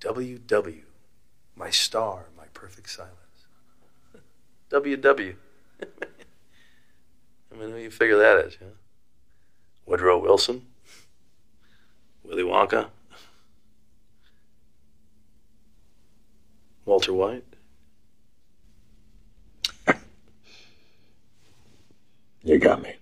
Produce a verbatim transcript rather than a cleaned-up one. W W, my star, my perfect silence. W W. I mean, who you figure that is, you know? Woodrow Wilson? Willy Wonka? Walter White? You got me.